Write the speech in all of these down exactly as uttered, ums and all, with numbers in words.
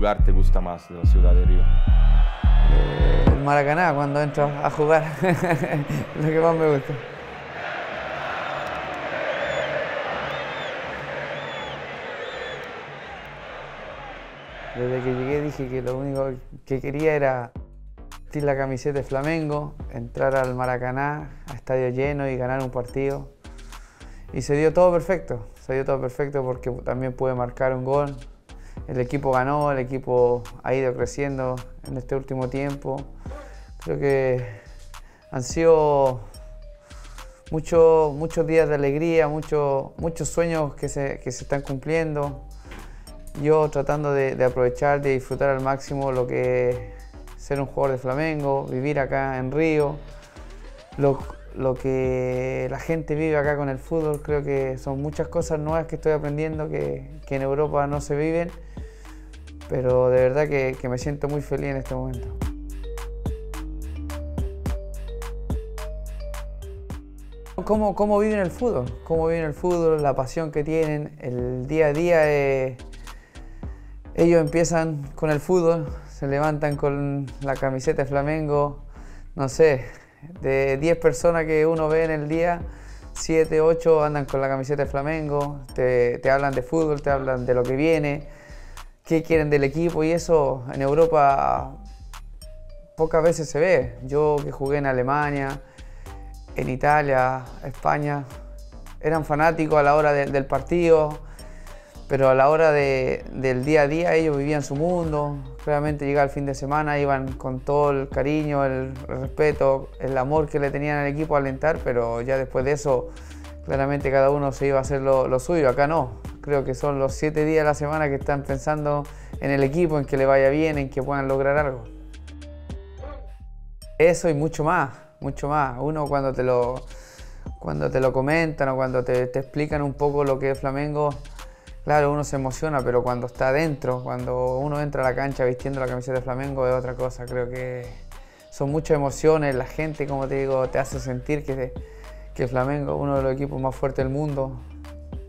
lugar te gusta más de la ciudad de Río? Eh, el Maracaná, cuando entro a jugar, lo que más me gusta. Desde que llegué dije que lo único que quería era vestir la camiseta de Flamengo, entrar al Maracaná, a estadio lleno y ganar un partido. Y se dio todo perfecto, se dio todo perfecto porque también pude marcar un gol. El equipo ganó, el equipo ha ido creciendo en este último tiempo. Creo que han sido muchos, muchos días de alegría, muchos, muchos sueños que se, que se están cumpliendo. Yo tratando de, de aprovechar, de disfrutar al máximo lo que es ser un jugador de Flamengo, vivir acá en Río. Lo, Lo que la gente vive acá con el fútbol, creo que son muchas cosas nuevas que estoy aprendiendo que, que en Europa no se viven, pero de verdad que, que me siento muy feliz en este momento. ¿Cómo, cómo viven el fútbol? ¿Cómo viven el fútbol? La pasión que tienen, el día a día. Eh, ellos empiezan con el fútbol, se levantan con la camiseta de Flamengo, no sé. De diez personas que uno ve en el día, siete, ocho andan con la camiseta de Flamengo, te, te hablan de fútbol, te hablan de lo que viene, qué quieren del equipo, y eso en Europa pocas veces se ve. Yo que jugué en Alemania, en Italia, España, eran fanáticos a la hora de, del partido, pero a la hora de, del día a día ellos vivían su mundo. Claramente llegaba el fin de semana, iban con todo el cariño, el respeto, el amor que le tenían al equipo a alentar, pero ya después de eso, claramente cada uno se iba a hacer lo, lo suyo. Acá no, creo que son los siete días de la semana que están pensando en el equipo, en que le vaya bien, en que puedan lograr algo. Eso y mucho más, mucho más. Uno cuando te lo, cuando te lo comentan o cuando te, te explican un poco lo que es Flamengo, claro, uno se emociona, pero cuando está adentro, cuando uno entra a la cancha vistiendo la camiseta de Flamengo es otra cosa. Creo que son muchas emociones, la gente, como te digo, te hace sentir que, que Flamengo es uno de los equipos más fuertes del mundo,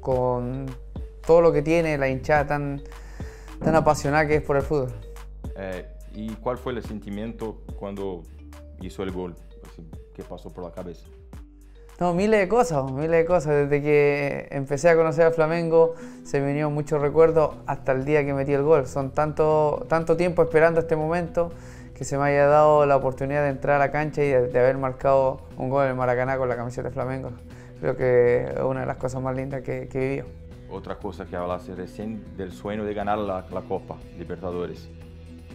con todo lo que tiene, la hinchada tan, tan apasionada que es por el fútbol. Eh, ¿Y cuál fue el sentimiento cuando hizo el gol? ¿Qué pasó por la cabeza? No, miles de cosas, miles de cosas. Desde que empecé a conocer a Flamengo se me vinieron muchos recuerdos hasta el día que metí el gol. Son tanto, tanto tiempo esperando este momento que se me haya dado la oportunidad de entrar a la cancha y de, de haber marcado un gol en el Maracaná con la camiseta de Flamengo. Creo que es una de las cosas más lindas que, que he vivido. Otra cosa que hablaste recién del sueño de ganar la, la Copa Libertadores.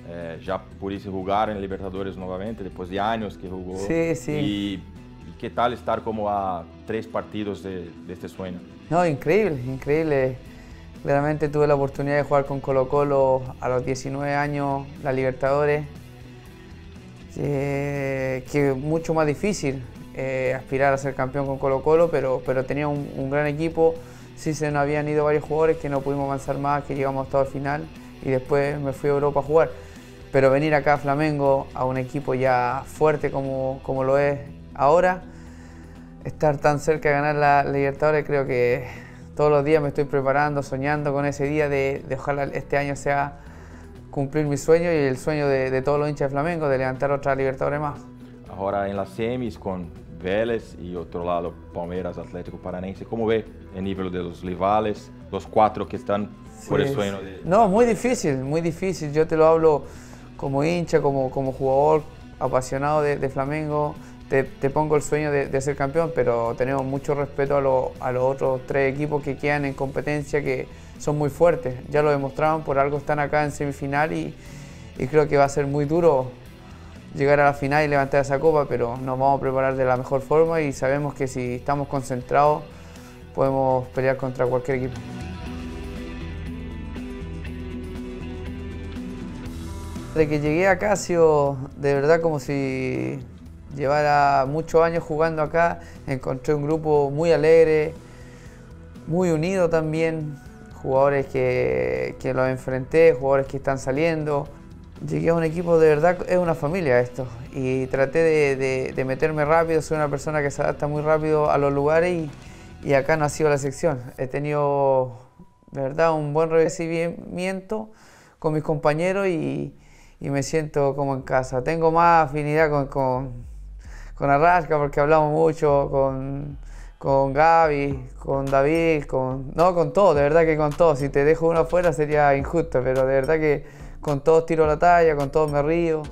Eh, ya pudiste jugar en Libertadores nuevamente después de años que jugó. Sí, sí. Y... ¿Qué tal estar como a tres partidos de, de este sueño? No, increíble, increíble. Claramente tuve la oportunidad de jugar con Colo-Colo a los diecinueve años, la Libertadores, eh, que es mucho más difícil eh, aspirar a ser campeón con Colo-Colo, pero, pero tenía un, un gran equipo. Sí se nos habían ido varios jugadores que no pudimos avanzar más, que llegamos hasta el final y después me fui a Europa a jugar. Pero venir acá a Flamengo, a un equipo ya fuerte como, como lo es, ahora, estar tan cerca de ganar la Libertadores, creo que todos los días me estoy preparando, soñando con ese día de, de ojalá este año sea cumplir mi sueño y el sueño de, de todos los hinchas de Flamengo, de levantar otra Libertadores más. Ahora en las semis con Vélez y otro lado Palmeiras, Atlético-Paranense, ¿cómo ve el nivel de los rivales, los cuatro que están sí, por el sueño? De... No, muy difícil, muy difícil. Yo te lo hablo como hincha, como, como jugador apasionado de, de Flamengo. Te, te pongo el sueño de, de ser campeón, pero tenemos mucho respeto a, lo, a los otros tres equipos que quedan en competencia, que son muy fuertes. Ya lo demostraron, por algo están acá en semifinal y, y creo que va a ser muy duro llegar a la final y levantar esa copa, pero nos vamos a preparar de la mejor forma y sabemos que si estamos concentrados podemos pelear contra cualquier equipo. Desde que llegué acá ha sido de verdad como si... Llevaba muchos años jugando acá, encontré un grupo muy alegre, muy unido también, jugadores que, que los enfrenté, jugadores que están saliendo. Llegué a un equipo, de verdad, es una familia esto, y traté de, de, de meterme rápido, soy una persona que se adapta muy rápido a los lugares y, y acá no ha sido la excepción. He tenido, de verdad, un buen recibimiento. con mis compañeros y, y me siento como en casa. Tengo más afinidad con, con, con Rascaeta porque hablamos mucho, con, con Gaby, con David, con, no, con todos, de verdad que con todos. Si te dejo uno afuera sería injusto, pero de verdad que con todos tiro la talla, con todos me río.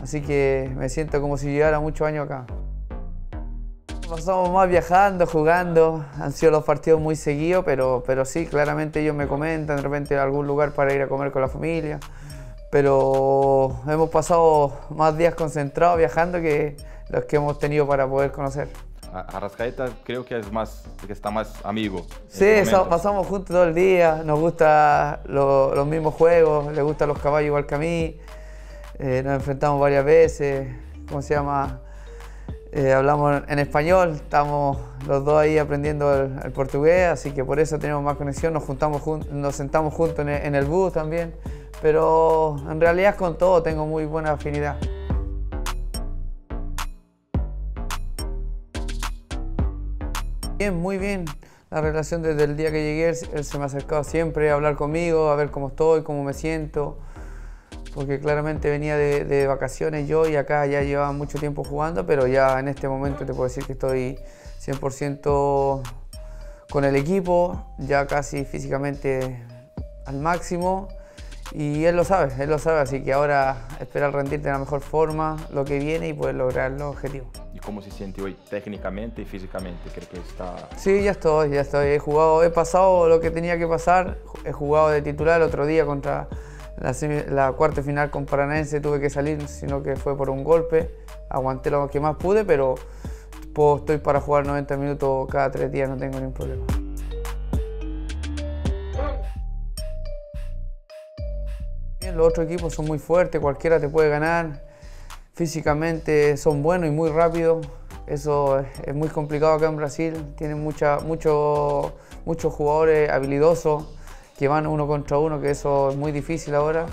Así que me siento como si llegara muchos años acá. Pasamos más viajando, jugando, han sido los partidos muy seguidos, pero, pero sí, claramente ellos me comentan de repente algún lugar para ir a comer con la familia, pero hemos pasado más días concentrados viajando que los que hemos tenido para poder conocer. A Rascaeta creo que, es más, que está más amigo. Sí, so, pasamos juntos todo el día, nos gustan lo, los mismos juegos, le gustan los caballos igual que a mí, eh, nos enfrentamos varias veces, ¿cómo se llama? Eh, hablamos en español, estamos los dos ahí aprendiendo el, el portugués, así que por eso tenemos más conexión, nos, juntamos jun nos sentamos juntos en el, en el bus también, pero en realidad con todo tengo muy buena afinidad. Bien, muy bien, la relación desde el día que llegué, él, él se me ha acercado siempre a hablar conmigo, a ver cómo estoy, cómo me siento. Porque claramente venía de, de vacaciones yo y acá ya llevaba mucho tiempo jugando, pero ya en este momento te puedo decir que estoy cien por ciento con el equipo, ya casi físicamente al máximo, y él lo sabe, él lo sabe, así que ahora esperar rendirte de la mejor forma lo que viene y poder lograr los objetivos. ¿Y cómo se siente hoy técnicamente y físicamente? Creo que está... Sí, ya estoy, ya estoy, he jugado, he pasado lo que tenía que pasar, he jugado de titular otro día contra... La, la cuarta final con Paranense tuve que salir, sino que fue por un golpe. Aguanté lo que más pude, pero puedo, estoy para jugar noventa minutos cada tres días, no tengo ningún problema. Los otros equipos son muy fuertes, cualquiera te puede ganar. Físicamente son buenos y muy rápidos. Eso es, es muy complicado acá en Brasil. Tienen mucha, mucho, muchos jugadores habilidosos que van uno contra uno, que eso es muy difícil ahora,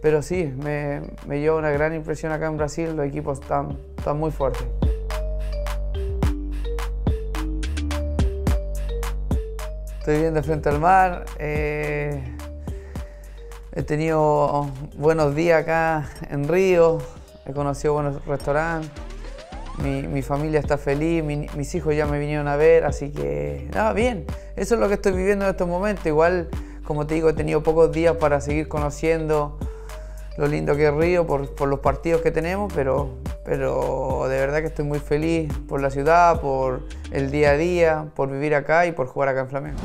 pero sí, me, me lleva una gran impresión acá en Brasil, los equipos están, están muy fuertes. Estoy viendo frente al mar, eh, he tenido buenos días acá en Río, he conocido buenos restaurantes, mi, mi familia está feliz, mi, mis hijos ya me vinieron a ver, así que, nada, bien, eso es lo que estoy viviendo en estos momentos, igual. Como te digo, he tenido pocos días para seguir conociendo lo lindo que es Río por, por los partidos que tenemos, pero, pero de verdad que estoy muy feliz por la ciudad, por el día a día, por vivir acá y por jugar acá en Flamengo.